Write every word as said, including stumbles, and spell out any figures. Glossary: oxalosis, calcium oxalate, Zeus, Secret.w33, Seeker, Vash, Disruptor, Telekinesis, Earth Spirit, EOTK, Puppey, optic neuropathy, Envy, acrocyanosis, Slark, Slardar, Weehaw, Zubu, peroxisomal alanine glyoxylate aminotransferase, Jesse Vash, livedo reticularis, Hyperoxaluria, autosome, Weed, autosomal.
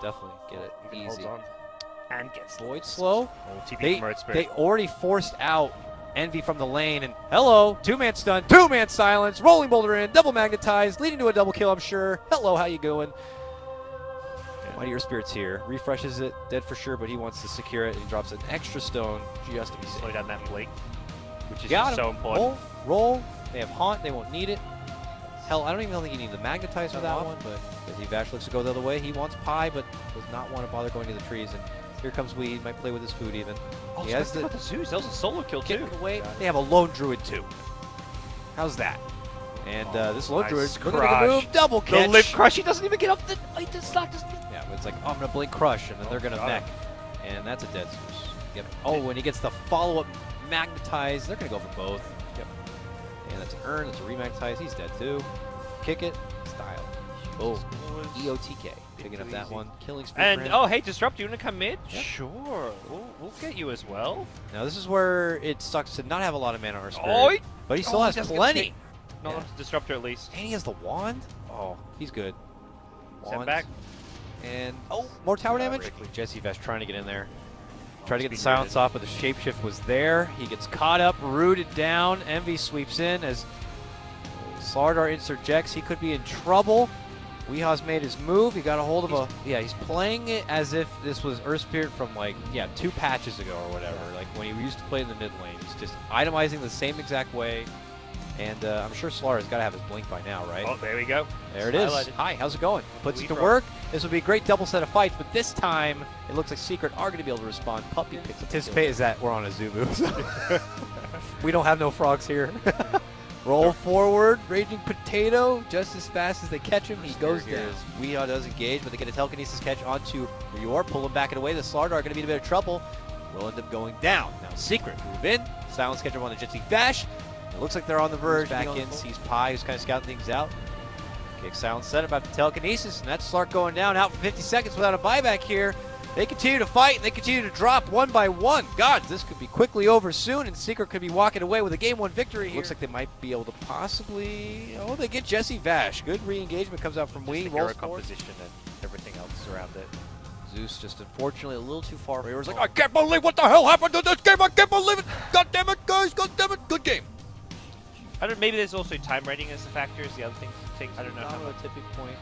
definitely get it Even easy. On. And gets Lloyd slow. Oh, they, they already forced out Envy from the lane, and hello, two-man stun, two-man silence, rolling boulder in, double magnetized, leading to a double kill, I'm sure. Hello, how you going? Yeah. Mighty Earth Spirit's here. Refreshes it, dead for sure, but he wants to secure it, and he drops an extra stone just to be safe. Slow down that blink, which is just so important. Roll, roll. They have Haunt, they won't need it. Hell, I don't even think you need the magnetize for that off. one, but as Vash looks to go the other way, he wants pie, but does not want to bother going to the trees. And here comes Weed, might play with his food even. Oh, he has the, about the Zeus, that was a solo kill too. Away. They have a lone druid too. How's that? And uh, this lone nice druid, look at the move, double catch. The lip crush, he doesn't even get up the, like, the stock. Yeah, but it's like, oh, I'm gonna blink crush, and then oh, they're gonna God. mech. And that's a dead Zeus. Yep. Oh, and he gets the follow-up magnetize, they're gonna go for both. Yep. And that's an urn, that's a remagnetize, he's dead too. Kick it, style. Oh, E O T K. Picking up that easy. one. Killing speed. And oh, hey, Disrupt, you want to come mid? Yeah. Sure. We'll, we'll get you as well. Now, this is where it sucks to not have a lot of mana or spirit. Oh, he, but he still oh, has he plenty. Not yeah. Disruptor, at least. And he has the wand? Oh, he's good. Wand. back. And oh, more tower yeah, damage. Really. Jesse Vesh trying to get in there. Try to get the silence off, but the shapeshift was there. He gets caught up, rooted down. Envy sweeps in as Slardar interjects. He could be in trouble. Weehaw's made his move. He got a hold of he's, a... Yeah, he's playing it as if this was Earth Spirit from, like, yeah, two patches ago or whatever. Like, when he used to play in the mid lane. He's just itemizing the same exact way. And uh, I'm sure Slar's got to have his blink by now, right? Oh, there we go. There it's it is. Hi, how's it going? Puts it to work. This will be a great double set of fights, but this time, it looks like Secret are going to be able to respond. Puppey picks up Anticipate is that we're on a Zubu. So we don't have no frogs here. Roll forward, Raging Potato, just as fast as they catch him, he goes down. Weehaw does engage, but they get a Telekinesis catch onto Rior, pull him back and away. The Slardar are going to be in a bit of trouble. We'll end up going down. Now Secret, move in, silence catch him on the Gypsy Vash. It looks like they're on the verge, back in, sees Pi, who's kind of scouting things out. Kick silence set about the Telekinesis, and that's Slark going down, out for fifty seconds without a buyback here. They continue to fight, and they continue to drop one by one. God, this could be quickly over soon, and Seeker could be walking away with a game one victory here. Looks like they might be able to possibly... Oh, they get Jesse Vash. Good re-engagement comes out from Wing. Rolls composition and everything else around it. Zeus just unfortunately a little too far away. He was like, I can't believe what the hell happened to this game. I can't believe it. God damn it, guys. God damn it. Good game. I don't. Maybe there's also time rating as a factor. Is the other thing. I don't know. Not how a tipping point.